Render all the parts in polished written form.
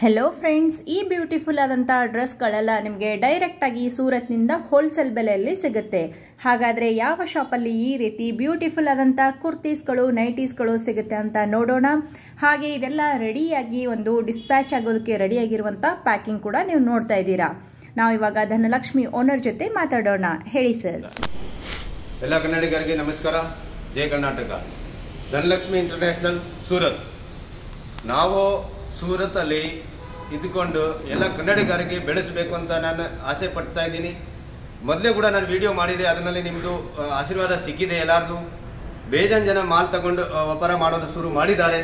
Hello friends beautiful आदंत dress निम्गे direct आगी सूरत होलसेल बेलेयल्ली सिगुत्ते हागाद्रे याव शॉपल्ली ई रीति ब्यूटिफुल आदंत कुर्तीस नैटीस सिगुत्ते अंत नोडोण। हागे इदेल्ल रेडियागी ओंदु डिस्पैच आगोदक्के रेडियागिरुवंत पैकिंग कूड नीवु नोड्ता इद्दीरा। नावु इवाग धनलक्ष्मी ओनर जोते माताडोण। हेळि सर। एल्ल कन्नडिगरिगे नमस्कार, जय कर्नाटक। धनलक्ष्मी इंटरनेशनल सूरत, नावु सूरतली इद्दुकोंडु एल्ल कन्नडिगरिगे बेळेसबेकु अंत नानु आसे पड्ता इद्दीनि। मोदले कूड नानु विडियो माडिदे, अदरल्लि निम्मदु आशीर्वाद सिक्किदे। एल्लारदु बेजान जन माल तगोंडु व्यापार माडोदु शुरु माडिदारे।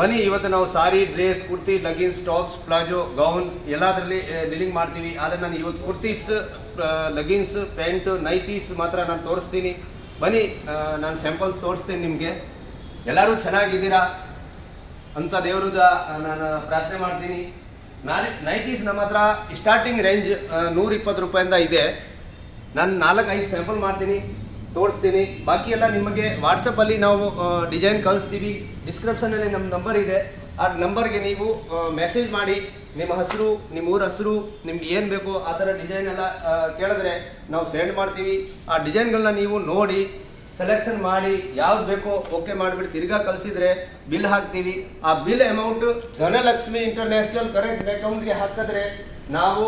बन्नि इवत्तु नावु sari, dress, kurti, leggings, tops, palazzo, gown एल्लादरल्लि डीलिंग माड्तीवि। आदरे नानु इवत्तु कुर्तीस, लगिन्स, पैंट, नैटीस मात्र नानु तोरिस्तीनि। बन्नि नानु सैंपल तोरिस्तीनि निम्गे। एल्लारू चेन्नागिद्दीरा अंत देवर नान प्रार्थने माड्तीनि। नैटीस नम हत्र स्टार्टिंग रेंज 120 रूपायिंद इदे। नानु 4-5 सैंपल माड्तीनि, तोरिस्तीनि। बाकी एल्ल निमगे WhatsApp अल्लि नावु डिसैन कळिस्तीवि। डिस्क्रिप्शन अल्लि नम्म नंबर इदे, आ नंबर गे नीवु मेसेज माडि निम्म हेसरु, निम्म ऊर हेसरु, निमगे एनु बेकु आ तर डिसैन एल्ल केळिद्रे नावु सेंड माड्तीवि। आ डिसैन गळन्न नीवु नोडि सेलेक्शन माडि याव्द बेको ओके माडिबिट्टु तिर्गा कळिसिद्रे बिल हाक्तीवि। आ bill amount Dhanlaxmi international current account गे हाकिद्रे नावु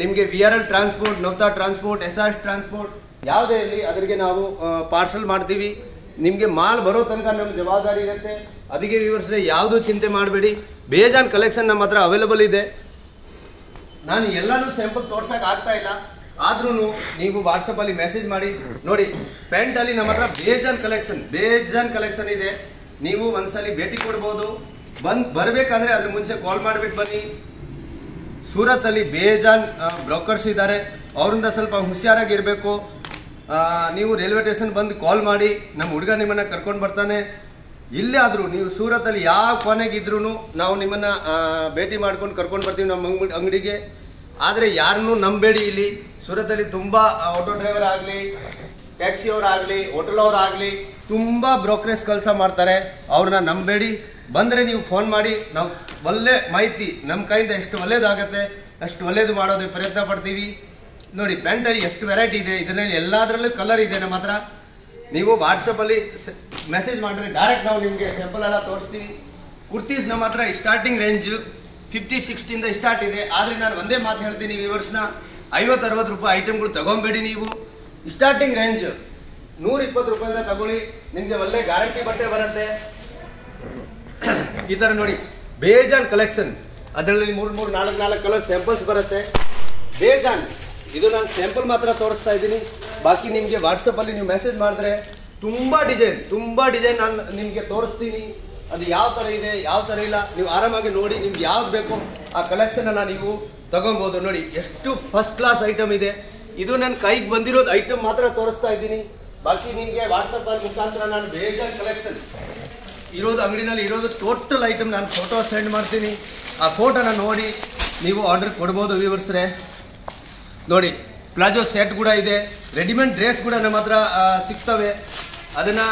निमगे VRL transport, नोता transport, SRS transport याव्दे इरली अदरिगे नावु पार्सल माड्तीवि। निमगे माल बरो तनक नम्म जवाबदारी इरुत्ते। अदिगे व्यूवर्स रे याव्दू चिंते माडबेडि, बेजान कलेक्शन नम्म हत्र अवेलेबल इदे। नानु एल्लानू सैंपल तोर्सक आग्ता इल्ल, आद्रूनु नीवु WhatsApp अल्लि मेसेज माडि नोडि। पैंट अल्लि नम्म हत्र बेजान कलेक्शन इदे। ನೀವು ಒಂದಸಲಿ ಭೇಟಿ ಕೊಡಬಹುದು. ಬರಬೇಕಂದ್ರೆ ಅದರ ಮುಂಚೆ ಕಾಲ್ ಮಾಡಿಬಿಟ್ಟು ಬನ್ನಿ. ಸೂರತ್ ಅಲ್ಲಿ ಬೇಜಾನ್ ಬ್ರೋಕರ್ಸ್ ಇದ್ದಾರೆ, ಅವರಿಂದ ಸ್ವಲ್ಪ ಹುಷಾರಾಗಿ ಇರಬೇಕು. ನೀವು ರೈಲ್ವೆ ಸ್ಟೇಷನ್ ಬಂದು ಕಾಲ್ ಮಾಡಿ, ನಮ್ಮ ಹುಡುಗ ನಿಮ್ಮನ್ನ ಕರ್ಕೊಂಡು ಬರ್ತಾನೆ. ಇಲ್ಲಾದರೂ ನೀವು ಸೂರತ್ ಅಲ್ಲಿ ಯಾವ ಕೋನೆಗೆ ಇದ್ರೂನು ನಾವು ನಿಮ್ಮನ್ನ ಭೇಟಿ ಮಾಡ್ಕೊಂಡು ಕರ್ಕೊಂಡು ಬರ್ತೀವಿ ನಮ್ಮ ಅಂಗಡಿಗೆ. ಆದರೆ ಯಾರನ್ನೂ ನಂಬಬೇಡಿ. ಇಲ್ಲಿ ಸೂರತ್ ಅಲ್ಲಿ ತುಂಬಾ ಆಟೋ ಡ್ರೈವರ್ ಆಗಲಿ, ಟ್ಯಾಕ್ಸಿ ಅವರ ಆಗಲಿ, ಹೋಟೆಲ್ ಅವರ ಆಗಲಿ ತುಂಬಾ ಬ್ರೋಕರೇಜ್ ಕೆಲಸ ಮಾಡ್ತಾರೆ. ಅವರನ್ನ ನಂಬಬೇಡಿ. ಬಂದ್ರೆ ನೀವು ಫೋನ್ ಮಾಡಿ, ನಾವು ಒಳ್ಳೆ ಮಾಹಿತಿ ನಮ್ಮ ಕೈಯಿಂದ ಎಷ್ಟು ಒಳ್ಳೆದಾಗುತ್ತೆ ಅಷ್ಟು ಒಳ್ಳೆದು ಮಾಡೋದು ಪ್ರಯತ್ನ ಪಡ್ತೀವಿ. ನೋಡಿ ಪ್ಯಾಂಟ್ ಅಲ್ಲಿ ಎಷ್ಟು ವೆರೈಟಿ ಇದೆ, ಇದರಲ್ಲಿ ಎಲ್ಲಾದ್ರಲ್ಲೂ ಕಲರ್ ಇದೆ ನಮ್ಮತ್ರ. ನೀವು WhatsApp ಅಲ್ಲಿ ಮೆಸೇಜ್ ಮಾಡಿದ್ರೆ ಡೈರೆಕ್ಟ್ ನಾವು ನಿಮಗೆ ಸ್ಯಾಂಪಲ್ ಎಲ್ಲ ತೋರಿಸ್ತೀವಿ. ಕುರ್ತೀಸ್ ನಮ್ಮತ್ರ ಸ್ಟಾರ್ಟಿಂಗ್ ರೇಂಜ್ 50-60 ಇಂದ ಸ್ಟಾರ್ಟ್ ಇದೆ. ಆದ್ರೆ ನಾನು ಒಂದೇ ಮಾತು ಹೇಳ್ತೀನಿ ವ್ಯೂವರ್ಸ್ನ, 50-60 ರೂಪಾಯಿ ಐಟಂಗಳು ತಗೊಂಬೇಡಿ. ನೀವು स्टार्टिंग रेंज 120 ರೂಪಾಯಿನ ತಗೊಳ್ಳಿ, ನಿಮಗೆ ಒಳ್ಳೆ ಗ್ಯಾರಂಟಿ ಬಟ್ಟೆ ಬರುತ್ತೆ. ಇದರ ನೋಡಿ ಬೇಜಾನ್ ಕಲೆಕ್ಷನ್, ಅದರಲ್ಲಿ 3-4 ಕಲರ್ ಸ್ಯಾಂಪಲ್ಸ್ ಬರುತ್ತೆ ಬೇಜಾನ್. ಇದು ನಾನು ಸ್ಯಾಂಪಲ್ ಮಾತ್ರ ತೋರಿಸ್ತಾ ಇದ್ದೀನಿ. ಬಾಕಿ ನಿಮಗೆ WhatsApp ಅಲ್ಲಿ ನೀವು ಮೆಸೇಜ್ ಮಾಡಿದ್ರೆ ತುಂಬಾ ಡಿಸೈನ್ ನಾನು ನಿಮಗೆ ತೋರಿಸ್ತೀನಿ. ಅದು ಯಾವ ತರ ಇದೆ ಯಾವ ತರ ಇಲ್ಲ ನೀವು ಆರಾಮಾಗಿ ನೋಡಿ, ನಿಮಗೆ ಯಾವುದು ಬೇಕೋ ಆ ಕಲೆಕ್ಷನ್ ಅನ್ನು ನೀವು ತಗೊಳ್ಳಬಹುದು. ನೋಡಿ ಎಷ್ಟು ಫಸ್ಟ್ ಕ್ಲಾಸ್ ಐಟಮ್ ಇದೆ. ಇದು ನನ್ನ ಕೈಗೆ ಬಂದಿರೋದು ಐಟಮ್ ಮಾತ್ರ ತೋರಿಸ್ತಾ ಇದ್ದೀನಿ. ಬಾಕಿ ನಿಮಗೆ WhatsApp ಅಲ್ಲಿ ಮುಖಾಂತರ ನಾನು ಬೇಜಾನ್ ಕಲೆಕ್ಷನ್ ಇರೋದು ಅಂಗಡಿನಲ್ಲಿ ಇರೋದು ಟೋಟಲ್ ಐಟಮ್ ನಾನು ಫೋಟೋ ಸೆಂಡ್ ಮಾಡ್ತೀನಿ. ಆ ಫೋಟೋನ ನೋಡಿ ನೀವು ಆರ್ಡರ್ ಕೊಡಬಹುದು ವ್ಯೂವರ್ಸ್ರೆ. ನೋಡಿ ಪ್ಲಾಜೋ ಸೆಟ್ ಕೂಡ ಇದೆ, ರೆಡಿಮೇಡ್ ಡ್ರೆಸ್ ಕೂಡ ನಮ್ಮ ಹತ್ರ ಸಿಗ್ತವೆ. ಅದನ್ನು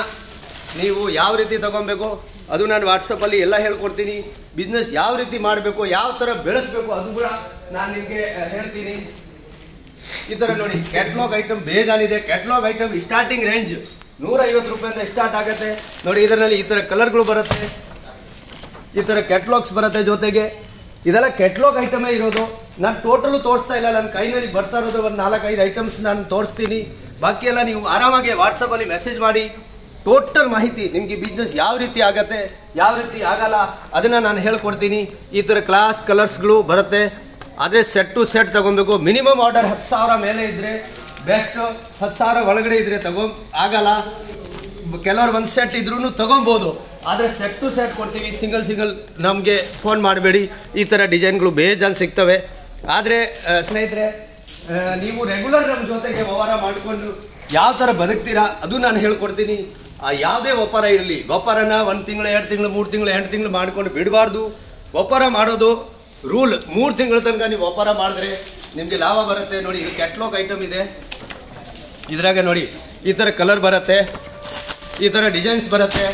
ನೀವು ಯಾವ ರೀತಿ ತಗೊಳ್ಬೇಕು ಅದು ನಾನು WhatsApp ಅಲ್ಲಿ ಎಲ್ಲ ಹೇಳ್ಕೊಡ್ತೀನಿ. ಬಿಸ್ನೆಸ್ ಯಾವ ರೀತಿ ಮಾಡಬೇಕು, ಯಾವ ಥರ ಬೆಳೆಸಬೇಕು ಅದು ಕೂಡ ನಾನು ನಿಮಗೆ ಹೇಳ್ತೀನಿ. ಈ ತರ ನೋಡಿ ಕ್ಯಾಟಲಾಗ್ ಐಟಮ್ ಬೇಜಾನ್ ಇದೆ. ಕ್ಯಾಟಲಾಗ್ ಐಟಮ್ ಸ್ಟಾರ್ಟಿಂಗ್ ರೇಂಜ್ 150 ರೂಪಾಯಿಂದ ಸ್ಟಾರ್ಟ್ ಆಗುತ್ತೆ. ನೋಡಿ ಇದರಲ್ಲಿ ಈ ತರ ಕಲರ್ಗಳು ಬರುತ್ತೆ, ಈ ತರ ಕ್ಯಾಟಲಾಗ್ಸ್ ಬರುತ್ತೆ. ಜೊತೆಗೆ ಇದೆಲ್ಲ ಕ್ಯಾಟಲಾಗ್ ಐಟಮೇ ಇರೋದು. ನಾನು ಟೋಟಲ್ ತೋರಿಸ್ತಾ ಇಲ್ಲ, ನನ್ನ ಕೈನಲ್ಲಿ ಬರ್ತಾ ಇರೋದು ಒಂದು 4-5 ಐಟಮ್ಸ್ ನಾನು ತೋರಿಸ್ತೀನಿ. ಬಾಕಿ ಎಲ್ಲ ನೀವು ಆರಾಮಾಗಿ WhatsApp ಅಲ್ಲಿ ಮೆಸೇಜ್ ಮಾಡಿ ಟೋಟಲ್ ಮಾಹಿತಿ ನಿಮಗೆ ಬಿಸ್ನೆಸ್ ಯಾವ ರೀತಿ ಆಗುತ್ತೆ ಯಾವ ರೀತಿ ಆಗಲ್ಲ ಅದನ್ನ ನಾನು ಹೇಳ್ಕೊಡ್ತೀನಿ. ಈ ತರ ಕ್ಲಾಸ್ ಕಲರ್ಸ್ಗಳು ಬರುತ್ತೆ. ಆದರೆ ಸೆಟ್ ಟು ಸೆಟ್ ತಗೊಬೇಕು. ಮಿನಿಮಮ್ ಆರ್ಡರ್ 10,000 ಮೇಲೆ ಇದ್ರೆ ಬೆಸ್ಟ್, 10,000 ಒಳಗಡೆ ಇದ್ರೆ ಆಗಲ್ಲ. ಕೆಲವರು ಒಂದು ಸೆಟ್ ಇದ್ರೂ ತಗೊಬೋದು, ಆದರೆ ಸೆಟ್ ಟು ಸೆಟ್ ಕೊಡ್ತೀವಿ. ಸಿಂಗಲ್ ನಮಗೆ ಫೋನ್ ಮಾಡಬೇಡಿ. ಈ ಥರ ಡಿಸೈನ್ಗಳು ಬೇಜಾನ್ ಸಿಗ್ತವೆ. ಆದರೆ ಸ್ನೇಹಿತರೆ, ನೀವು ರೆಗ್ಯುಲರ್ ನಮ್ಮ ಜೊತೆಗೆ ವ್ಯವಹಾರ ಮಾಡಿಕೊಂಡು ಯಾವ ಥರ ಬದುಕ್ತೀರಾ ಅದು ನಾನು ಹೇಳ್ಕೊಡ್ತೀನಿ. ಯಾವುದೇ ವ್ಯಾಪಾರ ಇರಲಿ, ವ್ಯಾಪಾರನ 1 ತಿಂಗಳು 2 ತಿಂಗಳು 3 ತಿಂಗಳು 8 ತಿಂಗಳು ಮಾಡಿಕೊಂಡು ಬಿಡಬಾರ್ದು. ವ್ಯಾಪಾರ ಮಾಡೋದು ರೂಲ್ 3 ತಿಂಗಳ ತನಕ ನೀವು ವ್ಯಾಪಾರ ಮಾಡಿದ್ರೆ ನಿಮಗೆ ಲಾಭ ಬರುತ್ತೆ. ನೋಡಿ ಇದು ಕ್ಯಾಟ್ಲಾಗ್ ಐಟಮ್ ಇದೆ. ಇದ್ರಾಗ ನೋಡಿ ಈ ಥರ ಕಲರ್ ಬರುತ್ತೆ, ಈ ಥರ ಡಿಸೈನ್ಸ್ ಬರುತ್ತೆ.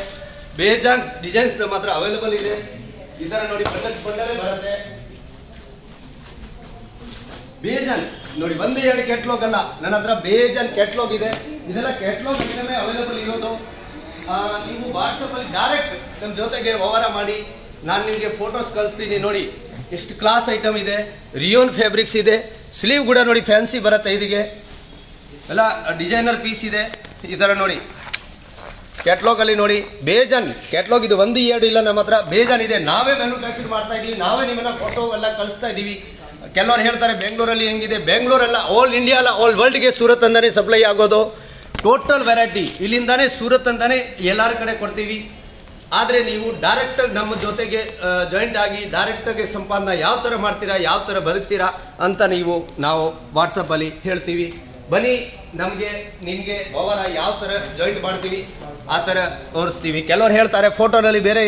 ಬೇಜಾನ್ ಡಿಸೈನ್ಸ್ ನಮ್ಮ ಹತ್ರ ಅವೈಲೇಬಲ್ ಇದೆ. ಇದರ ನೋಡಿ ಬಂದಲೇ ಬರುತ್ತೆ ಬೇಜನ್ ನೋಡಿ ಒಂದೇ ಎರಡು ಕ್ಯಾಟಲಾಗ್ ಅಲ್ಲ ನನ್ನತ್ರ ಬೇಜನ್ ಕ್ಯಾಟಲಾಗ್ ಇದೆ ಇದೆಲ್ಲ ಕ್ಯಾಟಲಾಗ್ ನಿಮಗೆ ಅವೈಲೇಬಲ್ ಇರೋದು ನೀವು WhatsApp ಅಲ್ಲಿ ಡೈರೆಕ್ಟ್ ನಮ್ಮ ಜೊತೆಗೆ ವ್ಯವಹಾರ ಮಾಡಿ ನಾನು ನಿಮಗೆ ಫೋಟೋಸ್ ಕಳಿಸ್ತೀನಿ ನೋಡಿ ಎಷ್ಟು ಕ್ಲಾಸ್ ಐಟಮ್ ಇದೆ ರಿಯೋನ್ ಫ್ಯಾಬ್ರಿಕ್ಸ್ ಇದೆ ಸ್ಲೀವ್ ಕೂಡ ನೋಡಿ ಫ್ಯಾನ್ಸಿ ಬರುತ್ತೆ ಇದಿಗೆ ಎಲ್ಲ ಡಿಸೈನರ್ ಪೀಸ್ ಇದೆ ಇದರ ನೋಡಿ कैटलॉग अल्ली नोडी बेजन कैटलॉग इदु ओंदु एरडु इल्ल नम्म हत्र बेजन इदे नावे मैन्युफैक्चर माड्ता इदीवि नावे निम्मन्न फोटो एल्ल कळिस्ता इदीवि केलवर हेळ्तारे बेंगळूर अल्ली हेंगिदे बेंगळूर अल्ल ऑल इंडिया अल्ल ऑल वर्ल्ड गे सूरत अंताने सप्लाई आगोदु टोटल वैरायटी इल्लिंदाने सूरत अंताने एल्लार कड़े कोड्तीवि आद्रे नीवु डायरेक्ट नम्म जोतेगे जॉइंट आगि डायरेक्ट गे संपादने याव ತರ ಮಾಡ್ತೀರಾ याव ತರ ಬದುಕ್ತೀರಾ ಅಂತ ನೀವು ನಾವು WhatsApp ಅಲ್ಲಿ ಹೇಳ್ತೀವಿ बनी नमेंगे निम्हे व्यवहार यहाँ जॉइंट माती आर तोर्ती केवर हेतर फोटोल बेरे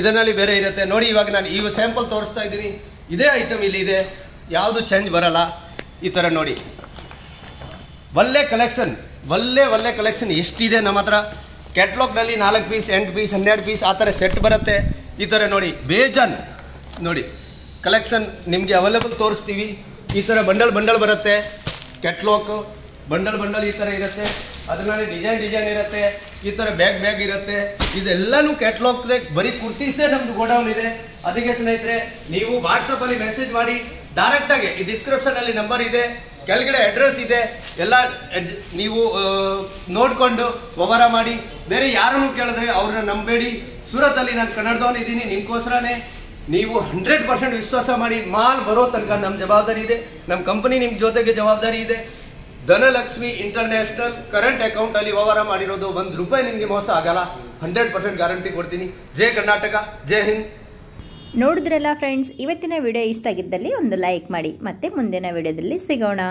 इतने बेरे नोड़ इवग नानी सैंपल तोर्ता इदे ईटम इले यू चेंज बरल ईर नोड़ वल्ले कलेक्शन एष्टिदे नम हर कैटलाग्ली 4 पीस 8 पीस 12 पीस आ थर सेट बरते नोड़ बेजन नोड़ कलेक्शन निम्हे अवेलेबल तोर्ती बंडल बरते कैटलॉग बंडल ಈ ತರ ಇರುತ್ತೆ ಅದರಲ್ಲಿ ಡಿಸೈನ್ ಇರುತ್ತೆ ಈ ತರ ಬ್ಯಾಗ್ ಇರುತ್ತೆ ಇದೆಲ್ಲನೂ ಕ್ಯಾಟಲಾಗ್ ಗೆ ಬರಿ ಕುರ್ತೀಸ್ ಇದೆ ನಮ್ದು ಗೋಡೌನ್ ಇದೆ ಅದಕ್ಕೆ ಸ್ನೇಹಿತರೆ ನೀವು WhatsApp ಅಲ್ಲಿ ಮೆಸೇಜ್ ಮಾಡಿ ಡೈರೆಕ್ಟ್ ಆಗಿ ಈ ಡಿಸ್ಕ್ರಿಪ್ಷನ್ ಅಲ್ಲಿ ನಂಬರ್ ಇದೆ ಕೆಳಗಡೆ ಅಡ್ರೆಸ್ ಇದೆ ಎಲ್ಲ ನೀವು ನೋಡಿಕೊಂಡು ವ್ಯವಹಾರ ಮಾಡಿ ಬೇರೆ ಯಾರನ್ನು ಕೇಳಿದ್ರೆ ಅವರನ್ನ ನಂಬಬೇಡಿ ಸೂರತ್ ಅಲ್ಲಿ ನಾನು ಕನ್ನಡದವನು ಇದ್ದೀನಿ ನಿಮಗೋಸ್ಕರನೇ ನೀವು 100% ವಿಶ್ವಾಸ ಮಾಡಿ ಮಾಲ್ ಬರೋ ತನಕ ನಮ್ಮ ಜವಾಬ್ದಾರಿ ಇದೆ ನಮ್ಮ ಕಂಪನಿ ನಿಮ್ಮ ಜೊತೆಗೆ ಜವಾಬ್ದಾರಿ ಇದೆ धनलक्ष्मी इंटरनेशनल करंट अकाउंट अल्ली व्यवहार माडिरोदु 1 रूपायि निमगे मोस आगल्ल 100% ग्यारंटी कोड्तीनि जय कर्नाटक जय हिंद नोडिद्रल्ल फ्रेंड्स इवत्तिन विडियो इष्ट आगिद्दल्ली 1 लाइक माडि मत्ते मुंदिन विडियोदल्ली सिगोण।